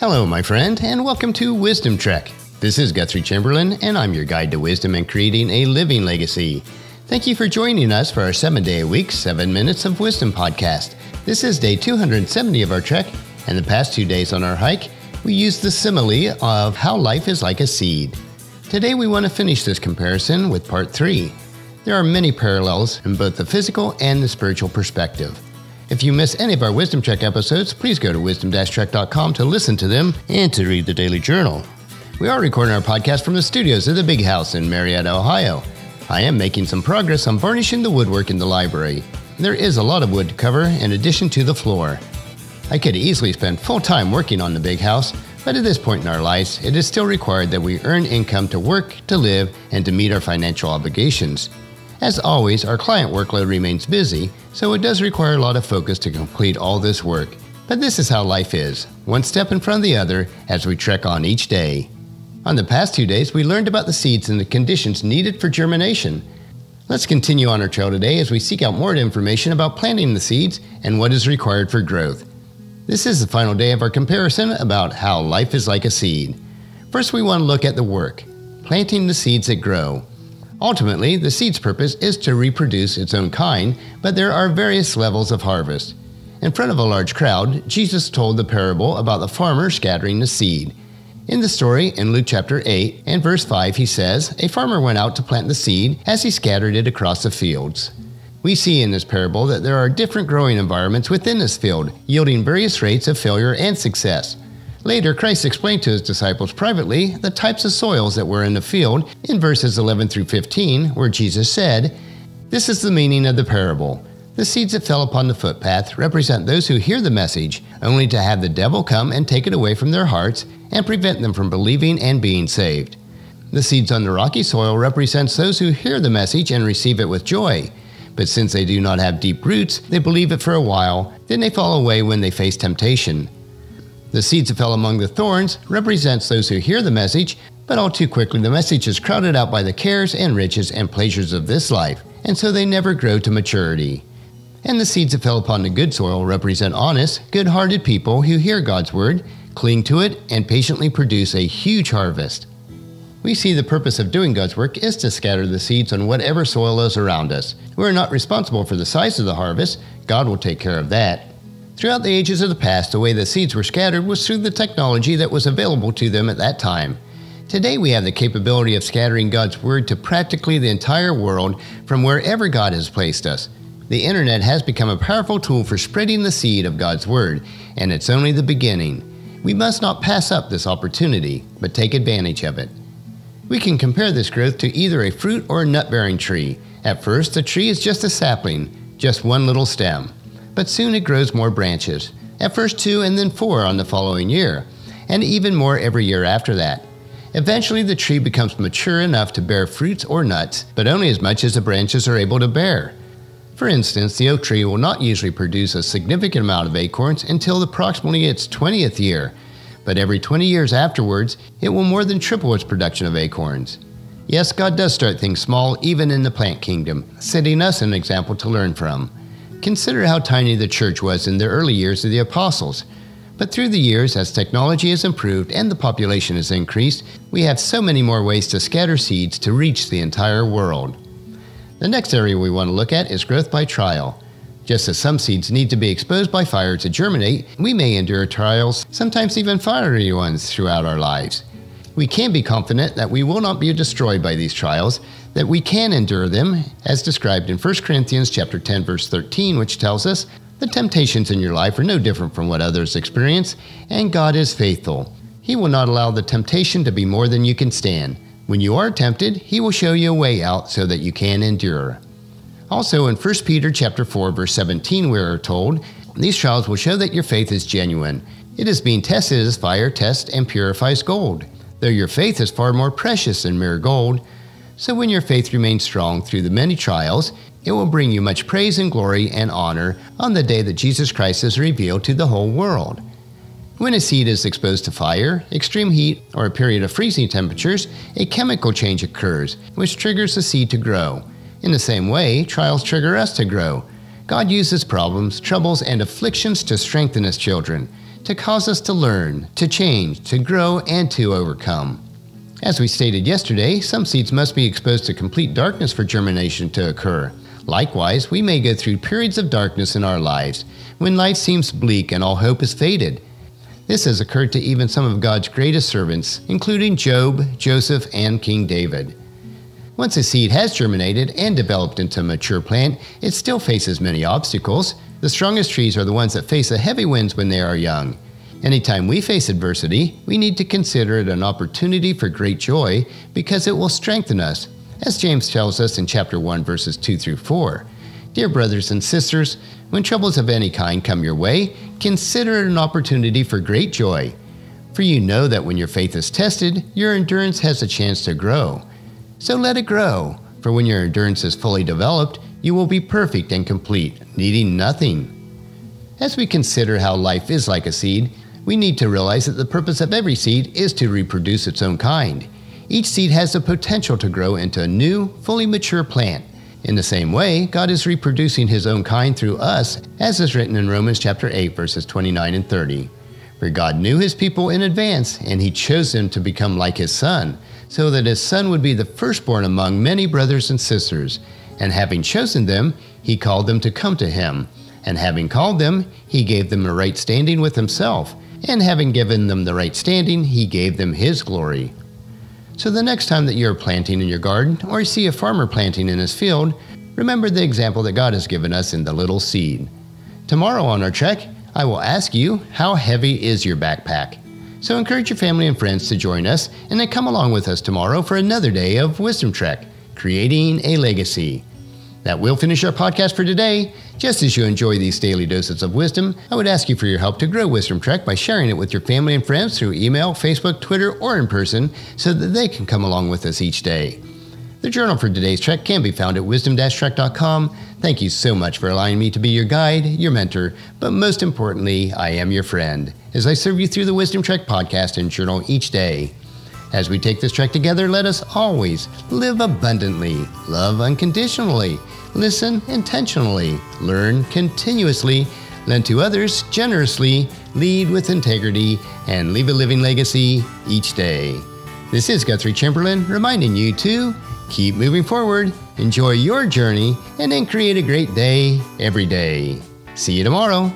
Hello, my friend, and welcome to Wisdom Trek. This is Guthrie Chamberlain, and I'm your guide to wisdom and creating a living legacy. Thank you for joining us for our 7-day-a-week, 7 Minutes of Wisdom podcast. This is day 270 of our trek, and the past 2 days on our hike, we used the simile of how life is like a seed. Today, we want to finish this comparison with part 3. There are many parallels in both the physical and the spiritual perspective. If you miss any of our Wisdom Trek episodes, please go to wisdom-trek.com to listen to them and to read the daily journal. We are recording our podcast from the studios of The Big House in Marietta, Ohio. I am making some progress on varnishing the woodwork in the library. There is a lot of wood to cover in addition to the floor. I could easily spend full time working on The Big House, but at this point in our lives, it is still required that we earn income to work, to live, and to meet our financial obligations. As always, our client workload remains busy, so it does require a lot of focus to complete all this work. But this is how life is, one step in front of the other as we trek on each day. On the past 2 days, we learned about the seeds and the conditions needed for germination. Let's continue on our trail today as we seek out more information about planting the seeds and what is required for growth. This is the final day of our comparison about how life is like a seed. First, we want to look at the work, planting the seeds that grow. Ultimately, the seed's purpose is to reproduce its own kind, but there are various levels of harvest. In front of a large crowd, Jesus told the parable about the farmer scattering the seed. In the story, in Luke chapter 8 and verse 5, he says, "A farmer went out to plant the seed as he scattered it across the fields." We see in this parable that there are different growing environments within this field, yielding various rates of failure and success. Later, Christ explained to his disciples privately the types of soils that were in the field in verses 11 through 15, where Jesus said, "This is the meaning of the parable. The seeds that fell upon the footpath represent those who hear the message, only to have the devil come and take it away from their hearts and prevent them from believing and being saved. The seeds on the rocky soil represents those who hear the message and receive it with joy. But since they do not have deep roots, they believe it for a while, then they fall away when they face temptation. The seeds that fell among the thorns represents those who hear the message, but all too quickly the message is crowded out by the cares and riches and pleasures of this life, and so they never grow to maturity. And the seeds that fell upon the good soil represent honest, good-hearted people who hear God's word, cling to it, and patiently produce a huge harvest." We see the purpose of doing God's work is to scatter the seeds on whatever soil is around us. We are not responsible for the size of the harvest. God will take care of that. Throughout the ages of the past, the way the seeds were scattered was through the technology that was available to them at that time. Today, we have the capability of scattering God's Word to practically the entire world from wherever God has placed us. The internet has become a powerful tool for spreading the seed of God's Word, and it's only the beginning. We must not pass up this opportunity, but take advantage of it. We can compare this growth to either a fruit or a nut-bearing tree. At first, the tree is just a sapling, just one little stem. But soon it grows more branches, at first 2 and then 4 on the following year, and even more every year after that. Eventually, the tree becomes mature enough to bear fruits or nuts, but only as much as the branches are able to bear. For instance, the oak tree will not usually produce a significant amount of acorns until approximately its 20th year, but every 20 years afterwards, it will more than triple its production of acorns. Yes, God does start things small even in the plant kingdom, setting us an example to learn from. Consider how tiny the church was in the early years of the apostles. But through the years, as technology has improved and the population has increased, we have so many more ways to scatter seeds to reach the entire world. The next area we want to look at is growth by trial. Just as some seeds need to be exposed by fire to germinate, we may endure trials, sometimes even fiery ones, throughout our lives. We can be confident that we will not be destroyed by these trials, that we can endure them, as described in 1 Corinthians chapter 10, verse 13, which tells us, "The temptations in your life are no different from what others experience, and God is faithful. He will not allow the temptation to be more than you can stand. When you are tempted, He will show you a way out so that you can endure." Also in 1 Peter chapter 4, verse 17, we are told, "These trials will show that your faith is genuine. It is being tested as fire tests and purifies gold, though your faith is far more precious than mere gold. So when your faith remains strong through the many trials, it will bring you much praise and glory and honor on the day that Jesus Christ is revealed to the whole world." When a seed is exposed to fire, extreme heat, or a period of freezing temperatures, a chemical change occurs, which triggers the seed to grow. In the same way, trials trigger us to grow. God uses problems, troubles, and afflictions to strengthen His children, to cause us to learn, to change, to grow, and to overcome. As we stated yesterday, some seeds must be exposed to complete darkness for germination to occur. Likewise, we may go through periods of darkness in our lives when life seems bleak and all hope is faded. This has occurred to even some of God's greatest servants, including Job, Joseph, and King David. Once a seed has germinated and developed into a mature plant, it still faces many obstacles. The strongest trees are the ones that face the heavy winds when they are young. Anytime we face adversity, we need to consider it an opportunity for great joy because it will strengthen us, as James tells us in chapter 1, verses 2-4. Dear brothers and sisters, when troubles of any kind come your way, consider it an opportunity for great joy. For you know that when your faith is tested, your endurance has a chance to grow. So let it grow, for when your endurance is fully developed, you will be perfect and complete, needing nothing. As we consider how life is like a seed, we need to realize that the purpose of every seed is to reproduce its own kind. Each seed has the potential to grow into a new, fully mature plant. In the same way, God is reproducing His own kind through us, as is written in Romans chapter 8, verses 29 and 30. For God knew His people in advance, and He chose them to become like His Son, so that His Son would be the firstborn among many brothers and sisters. And having chosen them, He called them to come to Him. And having called them, He gave them a right standing with Himself. And having given them the right standing, He gave them His glory. So the next time that you're planting in your garden or see a farmer planting in his field, remember the example that God has given us in the little seed. Tomorrow on our trek, I will ask you, how heavy is your backpack? So encourage your family and friends to join us and then come along with us tomorrow for another day of Wisdom Trek, creating a legacy. That will finish our podcast for today. Just as you enjoy these daily doses of wisdom, I would ask you for your help to grow Wisdom Trek by sharing it with your family and friends through email, Facebook, Twitter, or in person so that they can come along with us each day. The journal for today's trek can be found at wisdom-trek.com. Thank you so much for allowing me to be your guide, your mentor, but most importantly, I am your friend as I serve you through the Wisdom Trek podcast and journal each day. As we take this trek together, let us always live abundantly, love unconditionally, listen intentionally, learn continuously, lend to others generously, lead with integrity, and leave a living legacy each day. This is Guthrie Chamberlain reminding you to keep moving forward, enjoy your journey, and then create a great day every day. See you tomorrow.